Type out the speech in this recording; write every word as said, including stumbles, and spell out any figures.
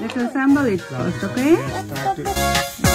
Let's assemble it first, okay?